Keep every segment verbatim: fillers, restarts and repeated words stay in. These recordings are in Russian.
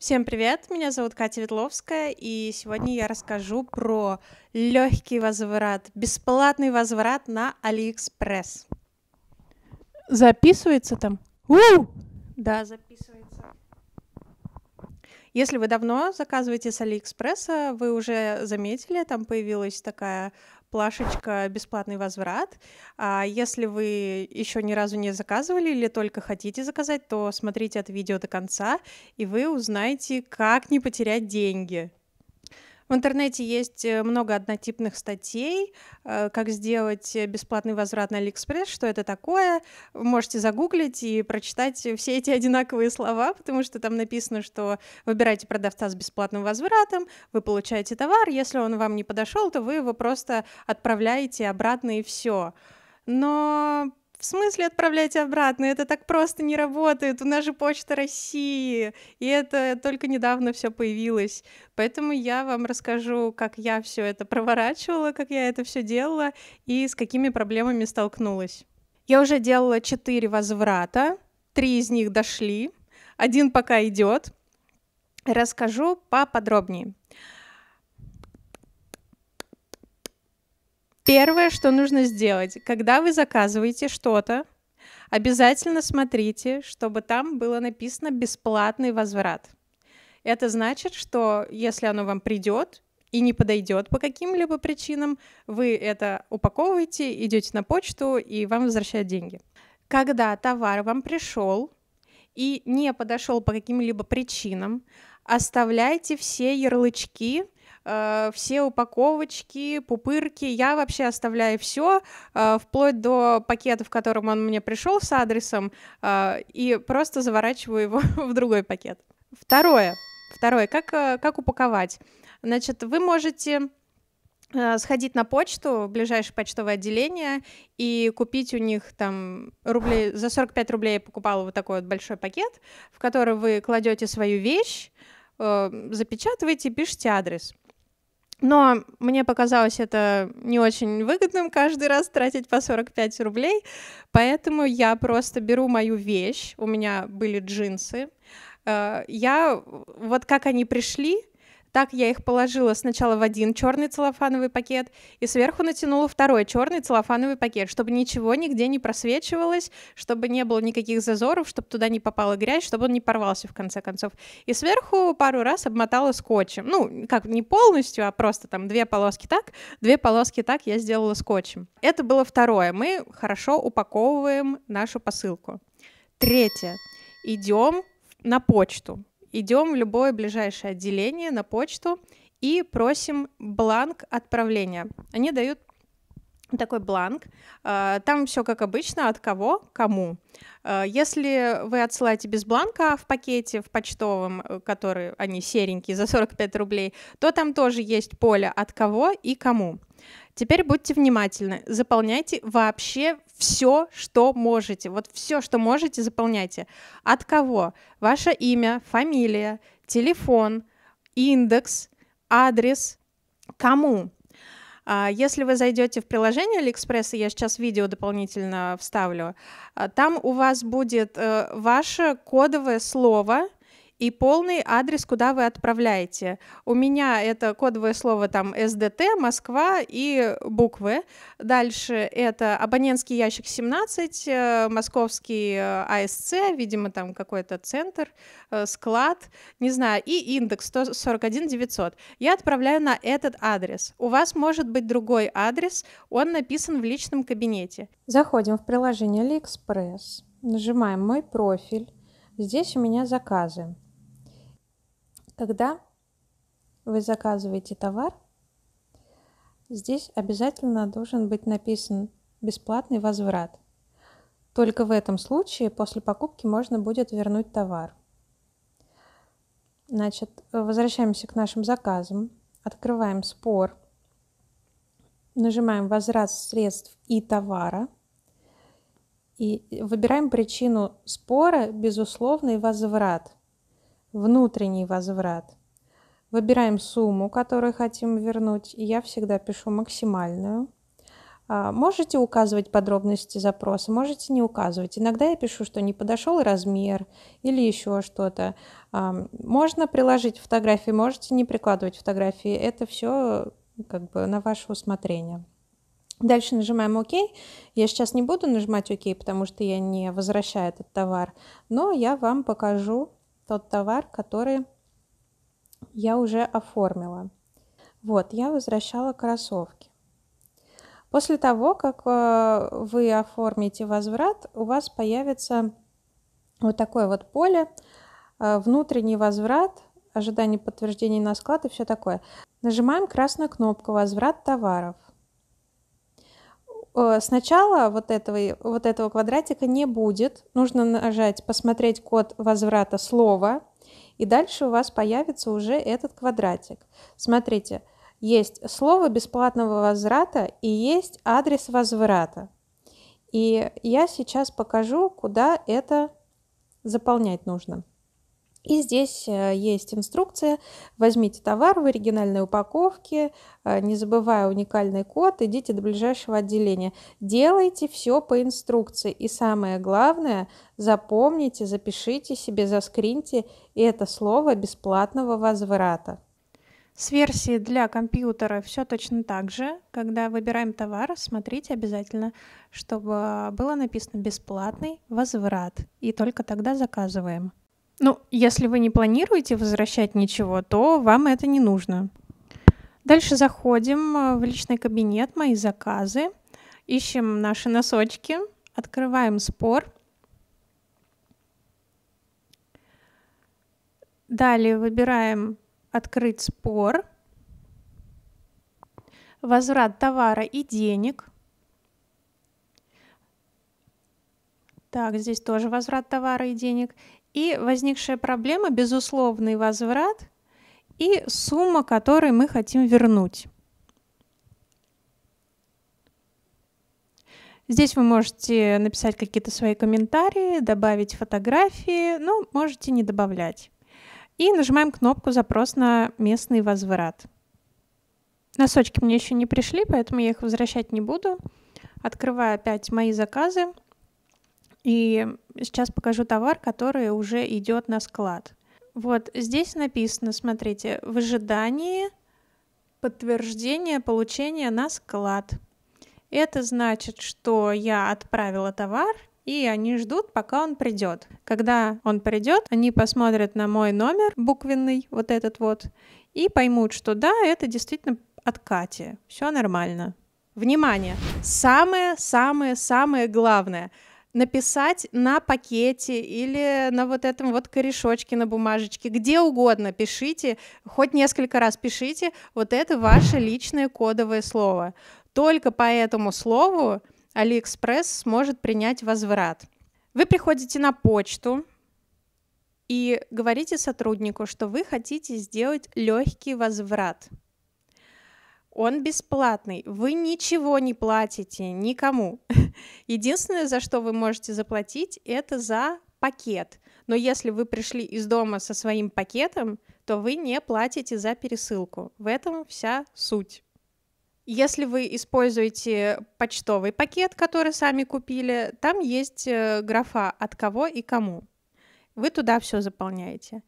Всем привет, меня зовут Катя Ветловская, и сегодня я расскажу про легкий возврат, бесплатный возврат на AliExpress. Записывается там? У-у-у! Да, записывается. Если вы давно заказываете с AliExpress, вы уже заметили, там появилась такая плашечка «Бесплатный возврат». А если вы еще ни разу не заказывали или только хотите заказать, то смотрите это видео до конца, и вы узнаете, как не потерять деньги. В интернете есть много однотипных статей, как сделать бесплатный возврат на AliExpress, что это такое. Вы можете загуглить и прочитать все эти одинаковые слова, потому что там написано, что выбирайте продавца с бесплатным возвратом, вы получаете товар, если он вам не подошел, то вы его просто отправляете обратно и все. Но в смысле отправляйте обратно? Это так просто не работает. У нас же Почта России, и это только недавно все появилось. Поэтому я вам расскажу, как я все это проворачивала, как я это все делала и с какими проблемами столкнулась. Я уже делала четыре возврата, три из них дошли, один пока идет. Расскажу поподробнее. Первое, что нужно сделать, когда вы заказываете что-то, обязательно смотрите, чтобы там было написано «бесплатный возврат». Это значит, что если оно вам придет и не подойдет по каким-либо причинам, вы это упаковываете, идете на почту и вам возвращают деньги. Когда товар вам пришел и не подошел по каким-либо причинам, оставляйте все ярлычки, все упаковочки, пупырки. Я вообще оставляю все, вплоть до пакета, в котором он мне пришел с адресом, и просто заворачиваю его в другой пакет. Второе. Второе. Как, как упаковать? Значит, вы можете сходить на почту, в ближайшее почтовое отделение, и купить у них там рублей, за сорок пять рублей я покупала вот такой вот большой пакет, в который вы кладете свою вещь, запечатываете и пишете адрес. Но мне показалось это не очень выгодным каждый раз тратить по сорок пять рублей, поэтому я просто беру мою вещь, у меня были джинсы, я вот как они пришли, так я их положила сначала в один черный целлофановый пакет и сверху натянула второй черный целлофановый пакет, чтобы ничего нигде не просвечивалось, чтобы не было никаких зазоров, чтобы туда не попала грязь, чтобы он не порвался в конце концов. И сверху пару раз обмотала скотчем. Ну, как не полностью, а просто там две полоски так, две полоски так я сделала скотчем. Это было второе. Мы хорошо упаковываем нашу посылку. Третье. Идем на почту. Идем в любое ближайшее отделение на почту и просим бланк отправления. Они дают такой бланк. Там все как обычно, от кого, кому. Если вы отсылаете без бланка в пакете, в почтовом, который они серенькие, за сорок пять рублей, то там тоже есть поле от кого и кому. Теперь будьте внимательны, заполняйте вообще все, что можете. Вот все, что можете, заполняйте. От кого? Ваше имя, фамилия, телефон, индекс, адрес, кому? Если вы зайдете в приложение AliExpress, я сейчас видео дополнительно вставлю, там у вас будет ваше кодовое слово и полный адрес, куда вы отправляете. У меня это кодовое слово там СДТ, Москва и буквы. Дальше это абонентский ящик семнадцать, московский АСЦ, видимо, там какой-то центр, склад, не знаю, и индекс сто сорок один девятьсот. Я отправляю на этот адрес. У вас может быть другой адрес, он написан в личном кабинете. Заходим в приложение AliExpress, нажимаем «Мой профиль». Здесь у меня заказы. Когда вы заказываете товар, здесь обязательно должен быть написан «бесплатный возврат». Только в этом случае после покупки можно будет вернуть товар. Значит, возвращаемся к нашим заказам, открываем спор, нажимаем «Возврат средств и товара» и выбираем причину спора «Безусловный возврат». Внутренний возврат. Выбираем сумму, которую хотим вернуть. Я всегда пишу максимальную. Можете указывать подробности запроса, можете не указывать. Иногда я пишу, что не подошел размер или еще что-то. Можно приложить фотографии, можете не прикладывать фотографии. Это все как бы на ваше усмотрение. Дальше нажимаем ОК. Я сейчас не буду нажимать ОК, потому что я не возвращаю этот товар, но я вам покажу тот товар, который я уже оформила. Вот, я возвращала кроссовки. После того, как вы оформите возврат, у вас появится вот такое вот поле, внутренний возврат, ожидание подтверждения на склад и все такое. Нажимаем красную кнопку «Возврат товаров». Сначала вот этого, вот этого квадратика не будет. Нужно нажать «Посмотреть код возврата слова». И дальше у вас появится уже этот квадратик. Смотрите, есть слово бесплатного возврата и есть адрес возврата. И я сейчас покажу, куда это заполнять нужно. И здесь есть инструкция. Возьмите товар в оригинальной упаковке, не забывая уникальный код, идите до ближайшего отделения. Делайте все по инструкции. И самое главное, запомните, запишите себе, заскриньте это слово бесплатного возврата. С версии для компьютера все точно так же. Когда выбираем товар, смотрите обязательно, чтобы было написано «бесплатный возврат». И только тогда заказываем. Ну, если вы не планируете возвращать ничего, то вам это не нужно. Дальше заходим в личный кабинет «Мои заказы», ищем наши носочки, открываем спор. Далее выбираем «Открыть спор», «Возврат товара и денег». Так, здесь тоже «Возврат товара и денег». И возникшая проблема – безусловный возврат и сумма, которую мы хотим вернуть. Здесь вы можете написать какие-то свои комментарии, добавить фотографии, но можете не добавлять. И нажимаем кнопку «Запрос на местный возврат». Носочки мне еще не пришли, поэтому я их возвращать не буду. Открываю опять «Мои заказы». И сейчас покажу товар, который уже идет на склад. Вот здесь написано, смотрите, в ожидании подтверждения получения на склад. Это значит, что я отправила товар, и они ждут, пока он придет. Когда он придет, они посмотрят на мой номер буквенный, вот этот вот, и поймут, что да, это действительно от Кати, все нормально. Внимание! Самое-самое-самое главное – написать на пакете или на вот этом вот корешочке, на бумажечке, где угодно пишите, хоть несколько раз пишите, вот это ваше личное кодовое слово. Только по этому слову AliExpress сможет принять возврат. Вы приходите на почту и говорите сотруднику, что вы хотите сделать легкий возврат. Он бесплатный, вы ничего не платите никому. Единственное, за что вы можете заплатить, это за пакет. Но если вы пришли из дома со своим пакетом, то вы не платите за пересылку. В этом вся суть. Если вы используете почтовый пакет, который сами купили, там есть графа «От кого и кому». Вы туда все заполняете.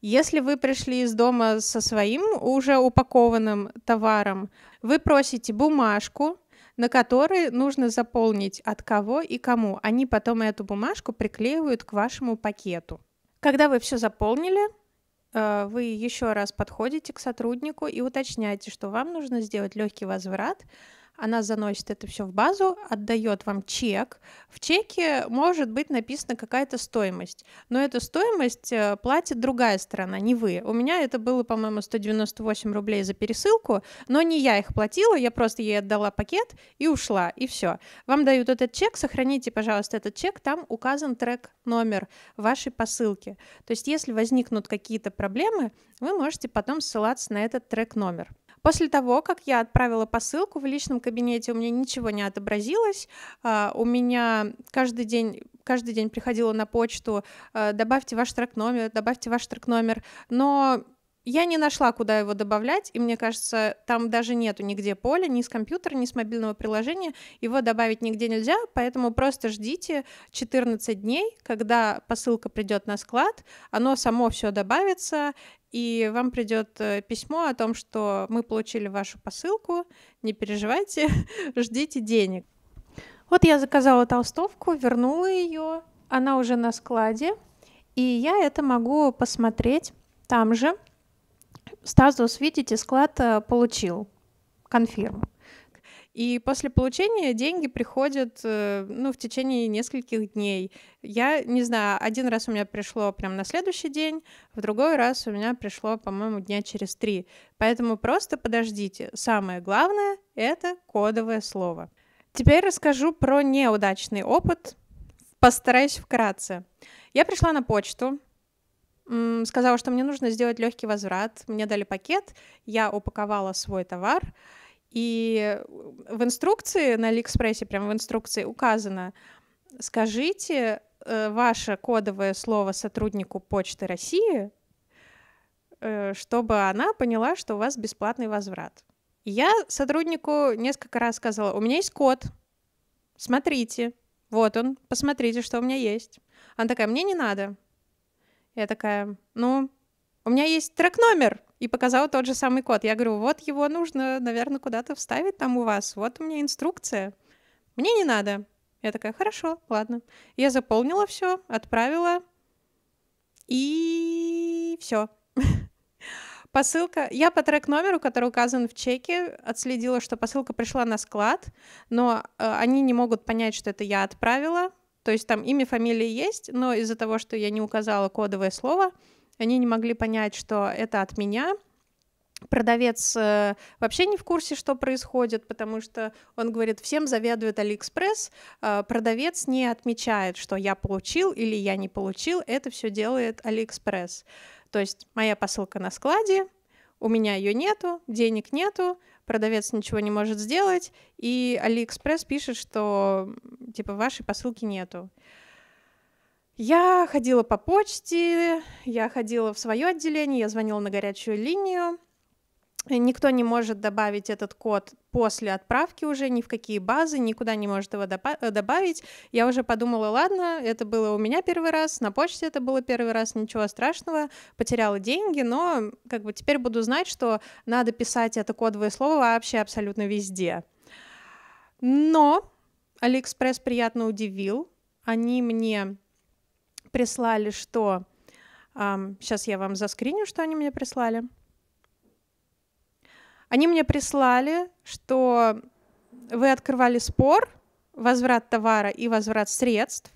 Если вы пришли из дома со своим уже упакованным товаром, вы просите бумажку, на которой нужно заполнить от кого и кому. Они потом эту бумажку приклеивают к вашему пакету. Когда вы все заполнили, вы еще раз подходите к сотруднику и уточняете, что вам нужно сделать легкий возврат. Она заносит это все в базу, отдает вам чек. В чеке может быть написана какая-то стоимость, но эту стоимость платит другая сторона, не вы. У меня это было, по-моему, сто девяносто восемь рублей за пересылку, но не я их платила, я просто ей отдала пакет и ушла, и все. Вам дают этот чек, сохраните, пожалуйста, этот чек, там указан трек-номер вашей посылки. То есть если возникнут какие-то проблемы, вы можете потом ссылаться на этот трек-номер. После того, как я отправила посылку, в личном кабинете у меня ничего не отобразилось. У меня каждый день, каждый день приходила на почту: добавьте ваш трек-номер, добавьте ваш трек-номер, но Я не нашла, куда его добавлять, и мне кажется, там даже нету нигде поля, ни с компьютера, ни с мобильного приложения, его добавить нигде нельзя, поэтому просто ждите четырнадцать дней, когда посылка придет на склад, оно само все добавится, и вам придет письмо о том, что мы получили вашу посылку, не переживайте, ждите денег. Вот я заказала толстовку, вернула ее, она уже на складе, и я это могу посмотреть там же. Статус, видите, склад получил, конфирм. И после получения деньги приходят, ну, в течение нескольких дней. Я не знаю, один раз у меня пришло прям на следующий день, в другой раз у меня пришло, по-моему, дня через три. Поэтому просто подождите. Самое главное — это кодовое слово. Теперь расскажу про неудачный опыт. Постараюсь вкратце. Я пришла на почту. Сказала, что мне нужно сделать легкий возврат. Мне дали пакет, я упаковала свой товар. И в инструкции на Алиэкспрессе, прямо в инструкции указано, скажите э, ваше кодовое слово сотруднику Почты России, э, чтобы она поняла, что у вас бесплатный возврат. И я сотруднику несколько раз сказала, у меня есть код, смотрите, вот он, посмотрите, что у меня есть. Она такая, мне не надо. Я такая, ну, у меня есть трек-номер, и показала тот же самый код. Я говорю, вот его нужно, наверное, куда-то вставить там у вас, вот у меня инструкция. Мне не надо. Я такая, хорошо, ладно. Я заполнила все, отправила, и все. Посылка, я по трек-номеру, который указан в чеке, отследила, что посылка пришла на склад, но э, они не могут понять, что это я отправила. То есть там имя, фамилия есть, но из-за того, что я не указала кодовое слово, они не могли понять, что это от меня. Продавец э, вообще не в курсе, что происходит, потому что он говорит, всем заведует AliExpress, э, продавец не отмечает, что я получил или я не получил, это все делает AliExpress. То есть моя посылка на складе, у меня ее нету, денег нету, продавец ничего не может сделать, и AliExpress пишет, что типа вашей посылки нету. Я ходила по почте, я ходила в свое отделение, я звонила на горячую линию. Никто не может добавить этот код после отправки уже, ни в какие базы, никуда не может его добавить. Я уже подумала, ладно, это было у меня первый раз, на почте это было первый раз, ничего страшного, потеряла деньги, но как бы теперь буду знать, что надо писать это кодовое слово вообще абсолютно везде. Но AliExpress приятно удивил, они мне прислали, что... Эм, сейчас я вам заскриню, что они мне прислали. Они мне прислали, что вы открывали спор, возврат товара и возврат средств,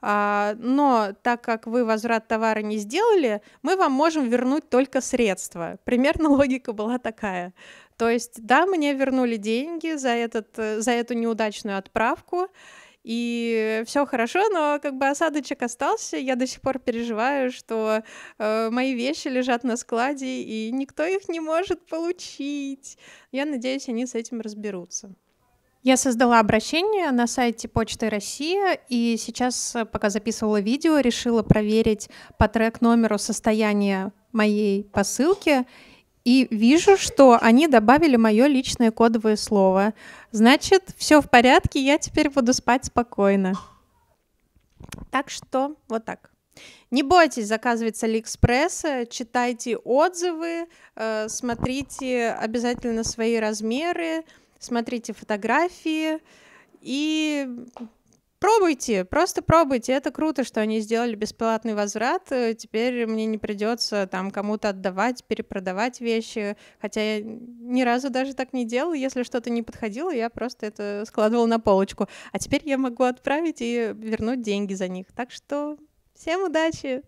но так как вы возврат товара не сделали, мы вам можем вернуть только средства. Примерно логика была такая. То есть, да, мне вернули деньги за, этот, за эту неудачную отправку, и все хорошо, но как бы осадочек остался, я до сих пор переживаю, что э, мои вещи лежат на складе, и никто их не может получить. Я надеюсь, они с этим разберутся. Я создала обращение на сайте Почты России, и сейчас, пока записывала видео, решила проверить по трек-номеру состояние моей посылки, и вижу, что они добавили мое личное кодовое слово. Значит, все в порядке, я теперь буду спать спокойно. Так что вот так. Не бойтесь заказывать с Алиэкспресса, читайте отзывы, э, смотрите обязательно свои размеры, смотрите фотографии и пробуйте, просто пробуйте. Это круто, что они сделали бесплатный возврат. Теперь мне не придется там кому-то отдавать, перепродавать вещи. Хотя я ни разу даже так не делала. Если что-то не подходило, я просто это складывала на полочку. А теперь я могу отправить и вернуть деньги за них. Так что всем удачи!